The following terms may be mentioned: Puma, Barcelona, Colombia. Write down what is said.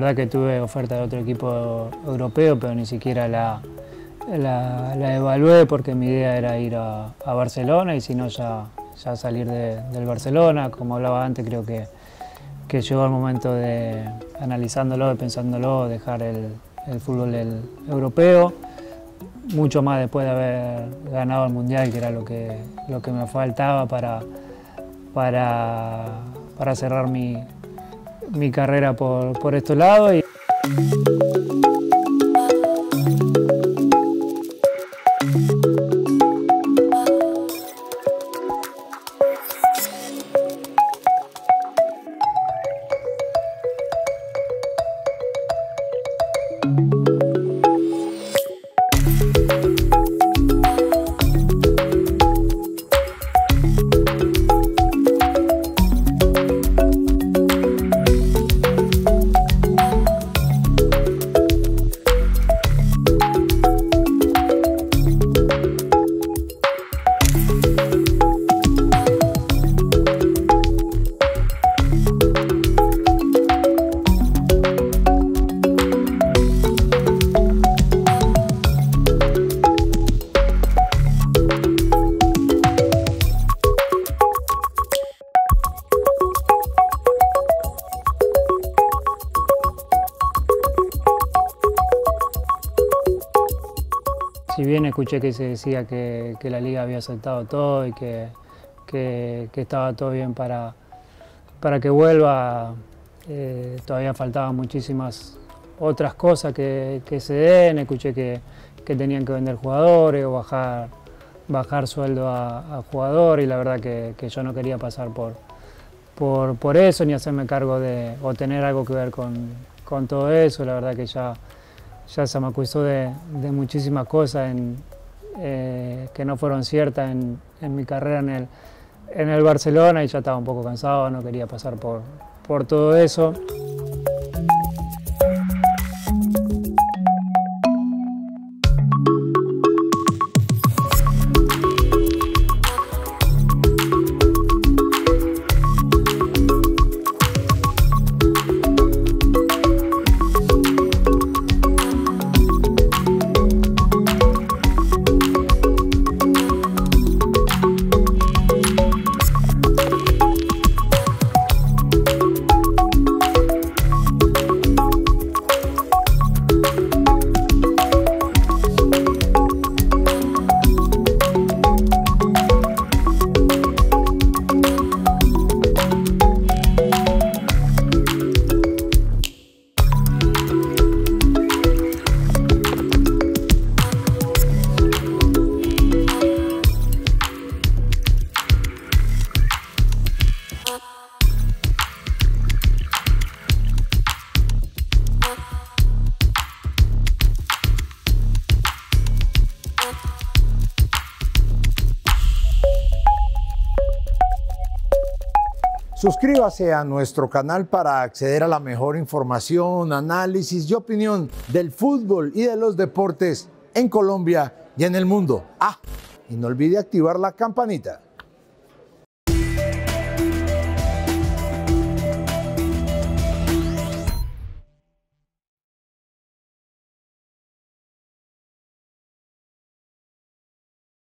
verdad que tuve oferta de otro equipo europeo, pero ni siquiera la evalué porque mi idea era ir a Barcelona y si no ya salir del Barcelona. Como hablaba antes, creo que llegó el momento de, analizándolo y pensándolo, dejar el fútbol europeo, mucho más después de haber ganado el Mundial, que era lo que me faltaba para cerrar mi carrera por estos lados. Si bien escuché que se decía que la liga había aceptado todo y que estaba todo bien para que vuelva, todavía faltaban muchísimas otras cosas que se den. Escuché que tenían que vender jugadores o bajar sueldo a jugador, y la verdad que yo no quería pasar por eso, ni hacerme cargo de o tener algo que ver con todo eso. La verdad que ya se me acusó de muchísimas cosas que no fueron ciertas en mi carrera en el Barcelona, y ya estaba un poco cansado, no quería pasar por todo eso. Suscríbase a nuestro canal para acceder a la mejor información, análisis y opinión del fútbol y de los deportes en Colombia y en el mundo. Ah, y no olvide activar la campanita.